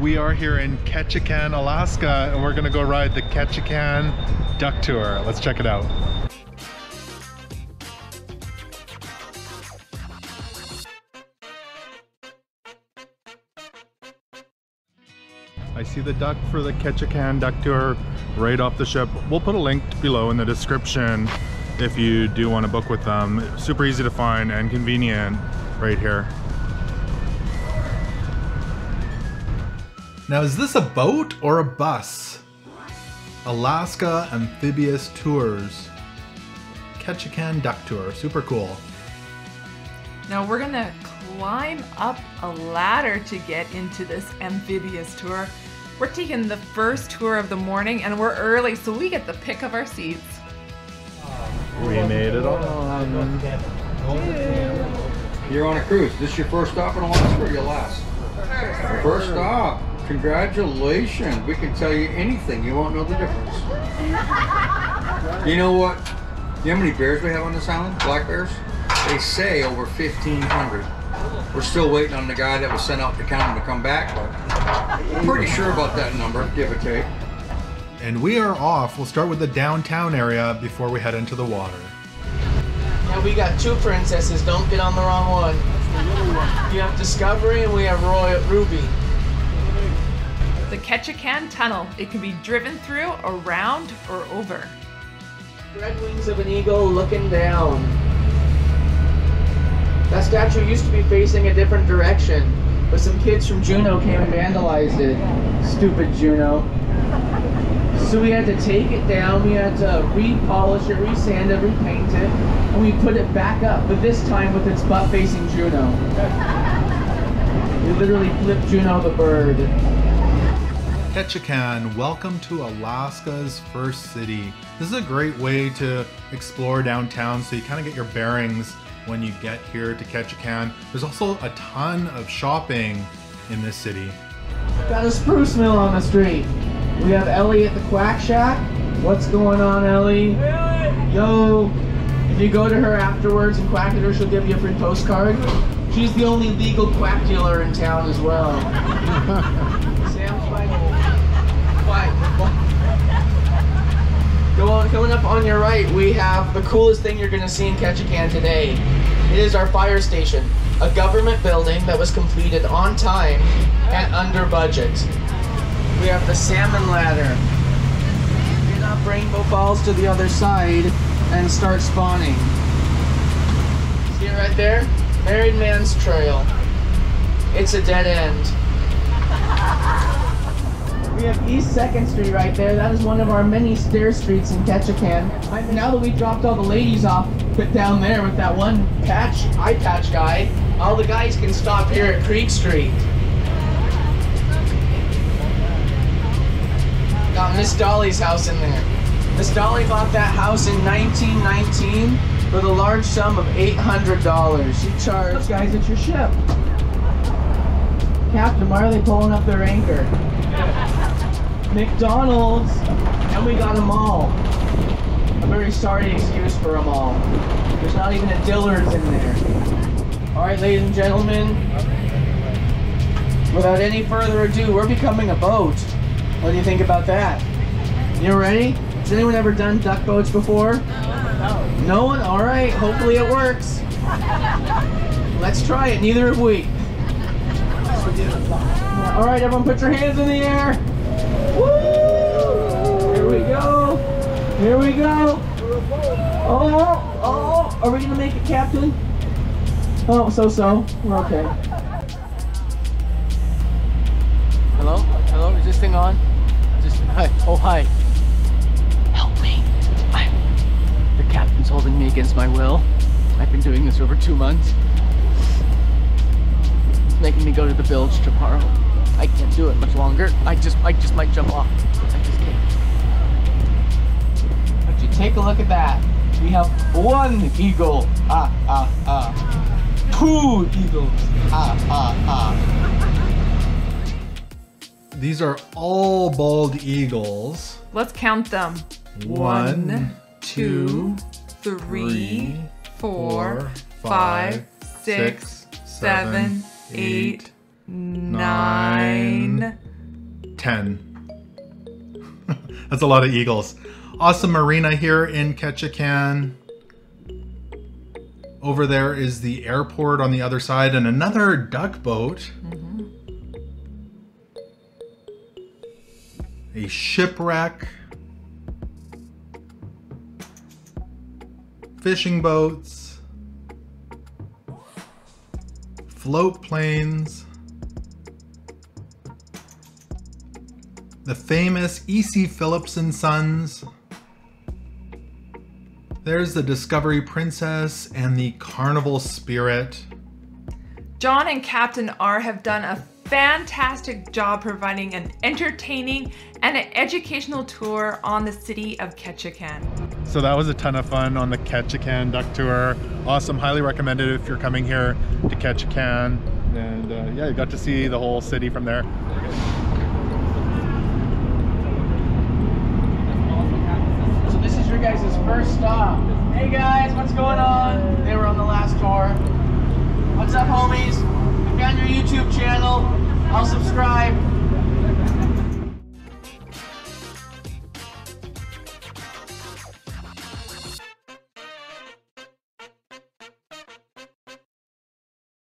We are here in Ketchikan, Alaska, and we're gonna go ride the Ketchikan Duck Tour. Let's check it out. I see the duck for the Ketchikan Duck Tour right off the ship. We'll put a link below in the description if you do want to book with them. It's super easy to find and convenient right here. Now, is this a boat or a bus? Alaska Amphibious Tours. Ketchikan Duck Tour, super cool. Now we're gonna climb up a ladder to get into this amphibious tour. We're taking the first tour of the morning and we're early, so we get the pick of our seats. We made it on. Dude. You're on a cruise. This your first stop in Alaska or your last? First stop. Congratulations. We can tell you anything. You won't know the difference. You know what? You know how many bears we have on this island? Black bears? They say over 1,500. We're still waiting on the guy that was sent out to count them to come back, but I'm pretty sure about that number, give or take. And we are off. We'll start with the downtown area before we head into the water. Now we got two princesses. Don't get on the wrong one. You have Discovery and we have Royal Ruby. The Ketchikan Tunnel. It can be driven through, around, or over. Red wings of an eagle looking down. That statue used to be facing a different direction, but some kids from Juneau came and vandalized it. Stupid Juneau. So we had to take it down, we had to repolish it, resand it, repaint it, and we put it back up, but this time with its butt facing Juneau. We literally flipped Juneau the bird. Ketchikan, welcome to Alaska's first city. This is a great way to explore downtown so you kind of get your bearings when you get here to Ketchikan. There's also a ton of shopping in this city. Got a spruce mill on the street. We have Ellie at the Quack Shack. What's going on, Ellie? Really? Yo! If you go to her afterwards and quack at her, she'll give you a free postcard. She's the only legal quack dealer in town as well. Sam's like, why? Go on, coming up on your right, we have the coolest thing you're gonna see in Ketchikan today. It is our fire station, a government building that was completed on time and under budget. We have the salmon ladder. Get up Rainbow Falls to the other side and start spawning. See it right there? Married Man's Trail. It's a dead end. We have East 2nd Street right there. That is one of our many stair streets in Ketchikan. Now that we dropped all the ladies off down there with that one patch, eye patch guy, all the guys can stop here at Creek Street. Got Miss Dolly's house in there. Miss Dolly bought that house in 1919 with a large sum of $800. She charged those guys at your ship. Captain, why are they pulling up their anchor? McDonald's, and we got them all. A very sorry excuse for them all. There's not even a Dillard's in there. All right, ladies and gentlemen, without any further ado, we're becoming a boat. What do you think about that? You ready? Has anyone ever done duck boats before? No. No one? All right. Hopefully it works. Let's try it. Neither have we. All right, everyone put your hands in the air. Woo! Here we go. Here we go. Oh, oh. Are we going to make it, Captain? Oh, so. We're okay. Hello? Hello? Is this thing on? Hi. Oh, hi. Help me. The captain's holding me against my will. I've been doing this over 2 months. It's making me go to the bilge tomorrow. I can't do it much longer. I just might jump off. I just can't. But you take a look at that. We have one eagle. Ah, ah, ah. Two eagles. Ah, ah, ah. These are all bald eagles. Let's count them. 1, 2, 3, 4, 5, 6, 7, 8, 9. 10. That's a lot of eagles. Awesome marina here in Ketchikan. Over there is the airport on the other side and another duck boat. Mm-hmm. A shipwreck. Fishing boats. Float planes. The famous E.C. Phillips and Sons. There's the Discovery Princess and the Carnival Spirit. John and Captain R have done a fantastic job providing an entertaining and an educational tour on the city of Ketchikan. So that was a ton of fun on the Ketchikan duck tour. Awesome, highly recommended if you're coming here to Ketchikan. And yeah, you got to see the whole city from there. Guys, this first stop. Hey guys, what's going on? They were on the last tour. What's up, homies? I found your